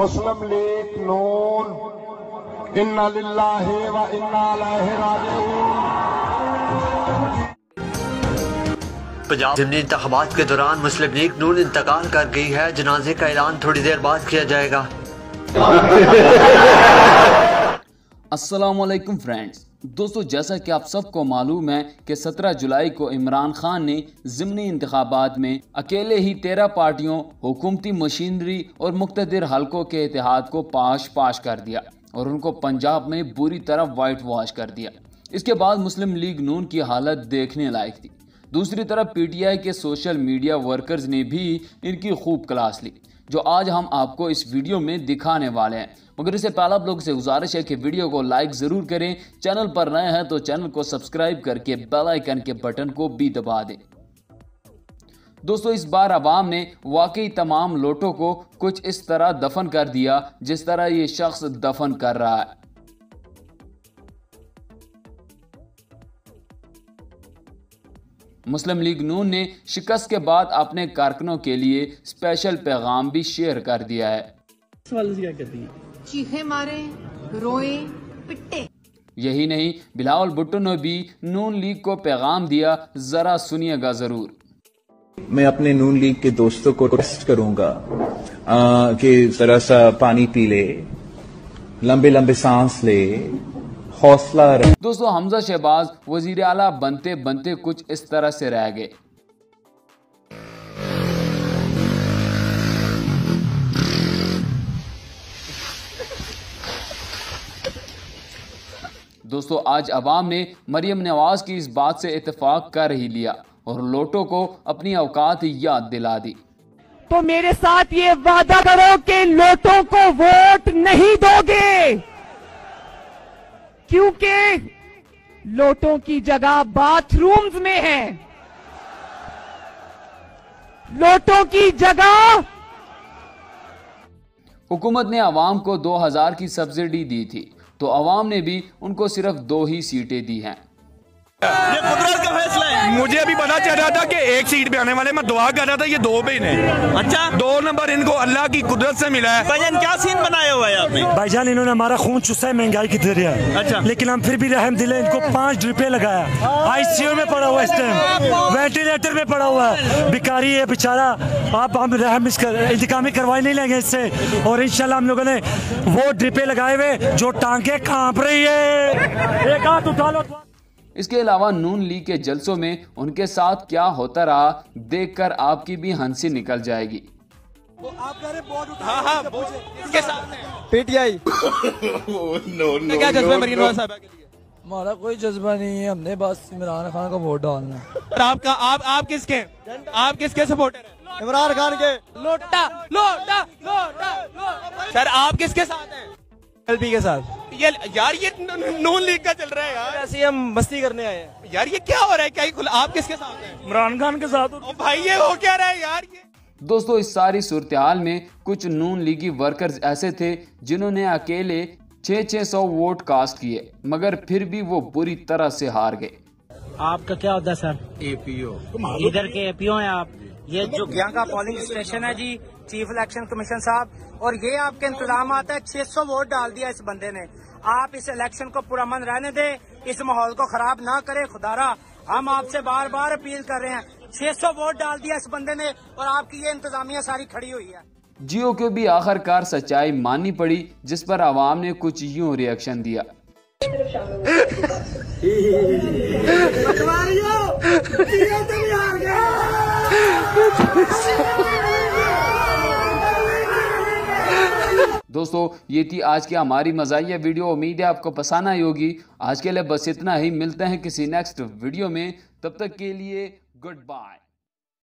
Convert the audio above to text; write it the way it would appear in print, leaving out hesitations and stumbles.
मुस्लिम league नून इन्ना लिल्लाहि व इन्ना अलैहि राजिऊन। पंजाब जिमनी इंतखाबात के दौरान मुस्लिम लीग नून इंतकाल कर गई है, जनाजे का ऐलान थोड़ी देर बाद किया जाएगा। अस्सलामुअलैकुम फ्रेंड्स, दोस्तों जैसा कि आप सबको मालूम है कि 17 जुलाई को इमरान खान ने ज़िमनी इंतखाबात में अकेले ही 13 पार्टियों, हुकूमती मशीनरी और मुक्तदिर हलकों के इतिहाद को पाश कर दिया और उनको पंजाब में बुरी तरह वाइट वॉश कर दिया। इसके बाद मुस्लिम लीग नून की हालत देखने लायक थी। दूसरी तरफ PTI के सोशल मीडिया वर्कर्स ने भी इनकी खूब क्लास ली, जो आज हम आपको इस वीडियो में दिखाने वाले हैं। मगर इससे पहले आप लोगों से गुजारिश है कि वीडियो को लाइक ज़रूर करें, चैनल पर नए हैं तो चैनल को सब्सक्राइब करके बेल आइकन के बटन को भी दबा दें। दोस्तों इस बार आवाम ने वाकई तमाम लोटों को कुछ इस तरह दफन कर दिया जिस तरह ये शख्स दफन कर रहा है। मुस्लिम लीग नून ने शिकस्त के बाद अपने कारकुनों के लिए स्पेशल पैगाम भी शेयर कर दिया है। चीखे मारे, रोए, पिटे। यही नहीं, बिलावल भुट्टो ने भी नून लीग को पैगाम दिया, जरा सुनिएगा जरूर। मैं अपने नून लीग के दोस्तों को रिक्वेस्ट करूंगा कि जरा सा पानी पी ले, लंबे लंबे सांस ले, हौसला रहे। दोस्तों हमजा शहबाज वजीर आला बनते बनते कुछ इस तरह से रह गए। दोस्तों आज अवाम ने मरियम नवाज की इस बात से इत्तेफाक कर ही लिया और लोटों को अपनी औकात याद दिला दी। तो मेरे साथ ये वादा करो कि लोटों को वोट नहीं दोगे, क्योंकि लोटों की जगह बाथरूम्स में है, लोटों की जगह। हुकूमत ने अवाम को 2000 की सब्सिडी दी थी तो अवाम ने भी उनको सिर्फ 2 ही सीटें दी हैं। ये कुदरत का फैसला है। मुझे अभी पता चल रहा था कि 1 सीट पे आने वाले, मैं दुआ कर रहा था ये 2 पे ही नहीं। अच्छा 2 नंबर इनको अल्लाह की कुदरत से मिला है। भाईजान क्या सीन बनाया हुआ है आपने? भाईजान इन्होंने हमारा खून चुसा है महंगाई की दरिया। अच्छा। लेकिन हम फिर भी रहम दिले इनको 5 ड्रिपे लगाया। ICU में पड़ा हुआ है इस टाइम, वेंटिलेटर में पड़ा हुआ है, भिखारी है बेचारा। आप हम रहम इंतकामी कार्रवाई नहीं लेंगे इससे, और इंशाल्लाह हम लोगों ने वो ड्रिपे लगाए हुए जो टांगे कांप रही है। एक हाथ उठा लो। इसके अलावा नून लीग के जलसों में उनके साथ क्या होता रहा देखकर आपकी भी हंसी निकल जाएगी। वो आप कह रहे बोर्ड उठा, हाँ, इसके साथ PTI नो क्या जज्बा मरीन नवाज साहब के लिए? हमारा कोई जज्बा नहीं है, हमने बस इमरान खान को वोट डालना है। आपका आप किसके सपोर्टर हैं? इमरान खान के। लोटा लोटा लोटा। सर आप किसके साथ हैं? LP के साथ। यार ये नून लीग का चल रहा है यार, ऐसे हम मस्ती करने आए हैं यार। ये क्या हो रहा है? क्या आप किसके साथ हैं? इमरान खान के साथ। ओ भाई ये हो क्या रहा है यार? दोस्तों इस सारी सूरत हाल में कुछ नून लीगी वर्कर्स ऐसे थे जिन्होंने अकेले 600-600 वोट कास्ट किए, मगर फिर भी वो बुरी तरह से हार गए। आपका क्या होता है सर? APO इधर के APO है आप। ये जो यहाँ का पोलिंग स्टेशन है जी, चीफ इलेक्शन कमीशन साहब, और ये आपके इंतजाम आता है। 600 वोट डाल दिया इस बंदे ने। आप इस इलेक्शन को पुरअमन रहने दें, इस माहौल को खराब ना करें। खुदारा हम आपसे बार बार अपील कर रहे हैं, 600 वोट डाल दिया इस बंदे ने और आपकी ये इंतजामिया सारी खड़ी हुई है। जियो को भी आखिरकार सच्चाई माननी पड़ी, जिस पर आवाम ने कुछ यूँ रिएक्शन दिया। दोस्तों ये थी आज की हमारी मज़ाहिया वीडियो, उम्मीद है आपको पसंद आई होगी। आज के लिए बस इतना ही, मिलते हैं किसी नेक्स्ट वीडियो में, तब तक के लिए गुड बाय।